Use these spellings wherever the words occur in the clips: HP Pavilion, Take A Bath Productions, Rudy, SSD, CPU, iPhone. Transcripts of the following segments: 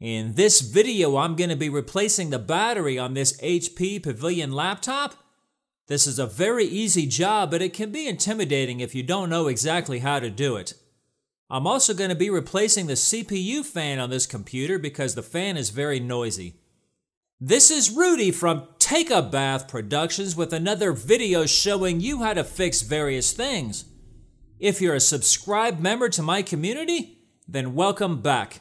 In this video, I'm going to be replacing the battery on this HP Pavilion laptop. This is a very easy job, but it can be intimidating if you don't know exactly how to do it. I'm also going to be replacing the CPU fan on this computer because the fan is very noisy. This is Rudy from Take A Bath Productions with another video showing you how to fix various things. If you're a subscribed member to my community, then welcome back.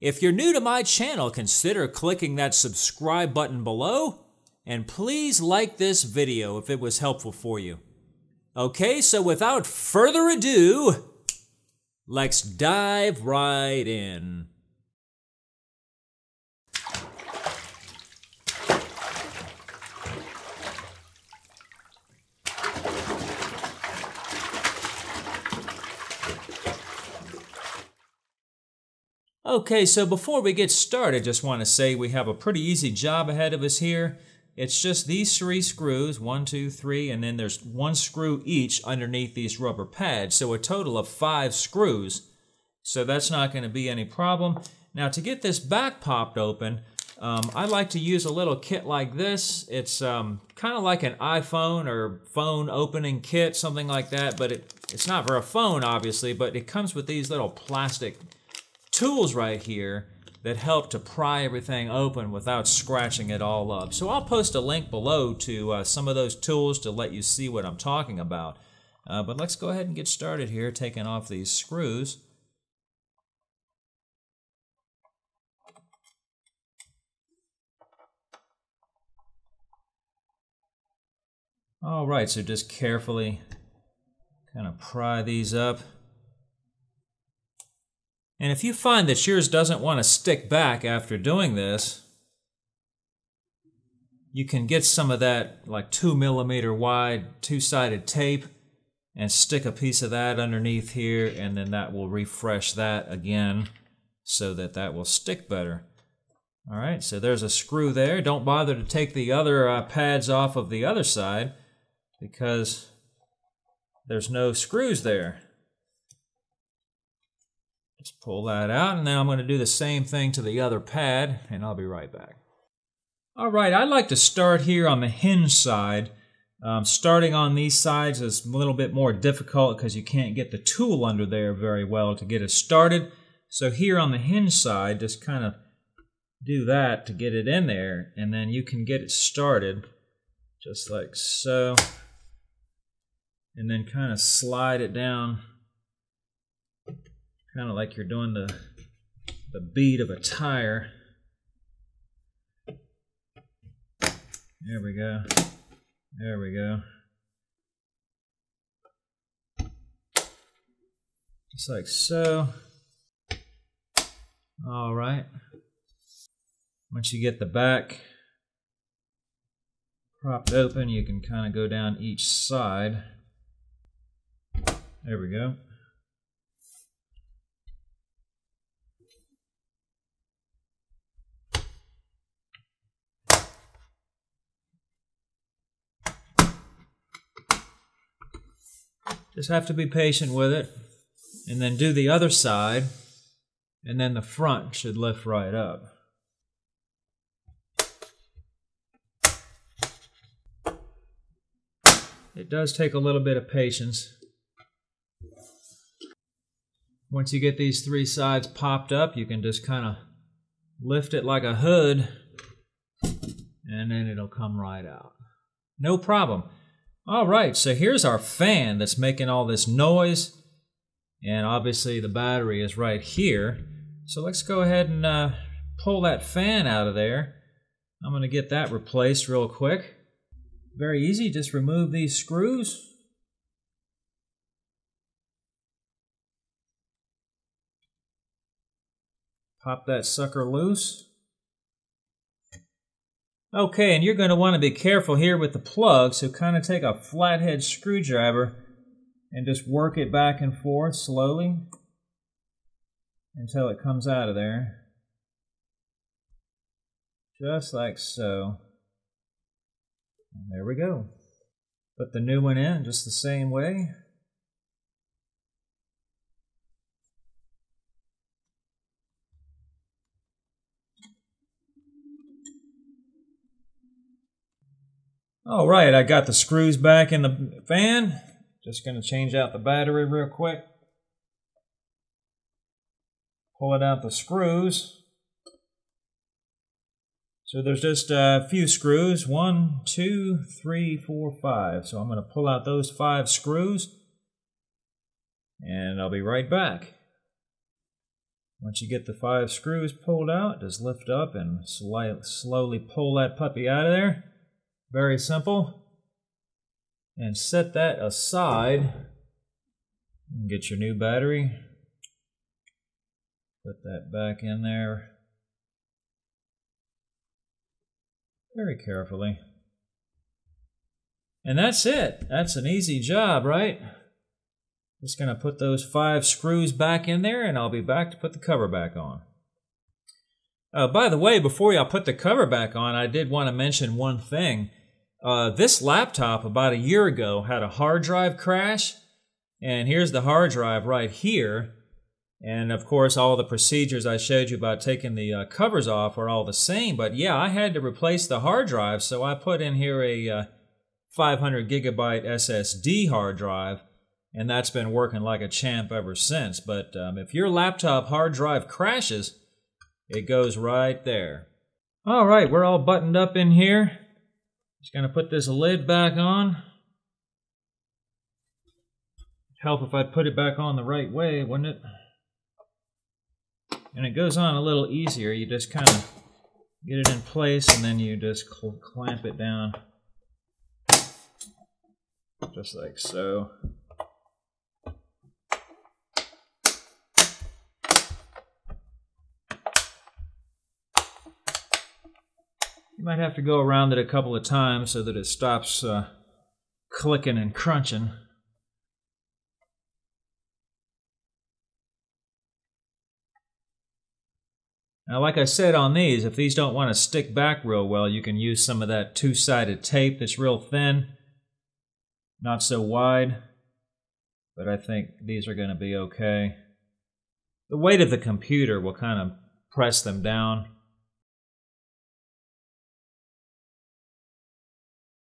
If you're new to my channel, consider clicking that subscribe button below, and please like this video if it was helpful for you. Okay, so without further ado, let's dive right in. Okay, so before we get started, just want to say we have a pretty easy job ahead of us here. It's just these three screws, 1, 2, 3, and then there's one screw each underneath these rubber pads, so a total of 5 screws. So that's not going to be any problem. Now to get this back popped open, I like to use a little kit like this. It's kind of like an iPhone or phone opening kit, something like that, but it's not for a phone obviously, but it comes with these little plastic tools right here that help to pry everything open without scratching it all up. So I'll post a link below to some of those tools to let you see what I'm talking about. But let's go ahead and get started here, taking off these screws. All right, so just carefully kind of pry these up. And if you find that yours doesn't want to stick back after doing this, you can get some of that like 2mm wide two-sided tape and stick a piece of that underneath here, and then that will refresh that again so that that will stick better. All right, so there's a screw there. Don't bother to take the other pads off of the other side because there's no screws there. Just pull that out, and then I'm going to do the same thing to the other pad, and I'll be right back. All right, I'd like to start here on the hinge side. Starting on these sides is a little bit more difficult because you can't get the tool under there very well to get it started. So here on the hinge side, just kind of do that to get it in there, and then you can get it started just like so. And then kind of slide it down. Kind of like you're doing the bead of a tire. There we go. There we go. Just like so. All right. Once you get the back propped open, you can kind of go down each side. There we go. Just have to be patient with it, and then do the other side, and then the front should lift right up. It does take a little bit of patience. Once you get these three sides popped up, you can just kind of lift it like a hood, and then it'll come right out. No problem. All right, so here's our fan that's making all this noise, and obviously the battery is right here. So let's go ahead and pull that fan out of there. I'm going to get that replaced real quick. Very easy, just remove these screws. Pop that sucker loose. Okay, and you're going to want to be careful here with the plug, so kind of take a flathead screwdriver and just work it back and forth slowly until it comes out of there. Just like so. And there we go. Put the new one in just the same way. All right, I got the screws back in the fan. Just going to change out the battery real quick. Pulling out the screws. So there's just a few screws. 1, 2, 3, 4, 5. So I'm going to pull out those 5 screws. And I'll be right back. Once you get the 5 screws pulled out, just lift up and slowly pull that puppy out of there. Very simple. And set that aside and get your new battery. Put that back in there very carefully. And that's it. That's an easy job, right? Just gonna put those 5 screws back in there and I'll be back to put the cover back on. By the way, before I put the cover back on, I did want to mention one thing. This laptop about a year ago had a hard drive crash, and here's the hard drive right here. And of course all the procedures I showed you about taking the covers off are all the same, but yeah, I had to replace the hard drive, so I put in here a 500 gigabyte SSD hard drive, and that's been working like a champ ever since. But if your laptop hard drive crashes, it goes right there. Alright, we're all buttoned up in here. Just going to put this lid back on. Help if I put it back on the right way, wouldn't it? And it goes on a little easier. You just kind of get it in place and then you just clamp it down. Just like so. You might have to go around it a couple of times so that it stops clicking and crunching. Now, like I said on these, if these don't want to stick back real well, you can use some of that two-sided tape that's real thin, not so wide, but I think these are going to be okay. The weight of the computer will kind of press them down.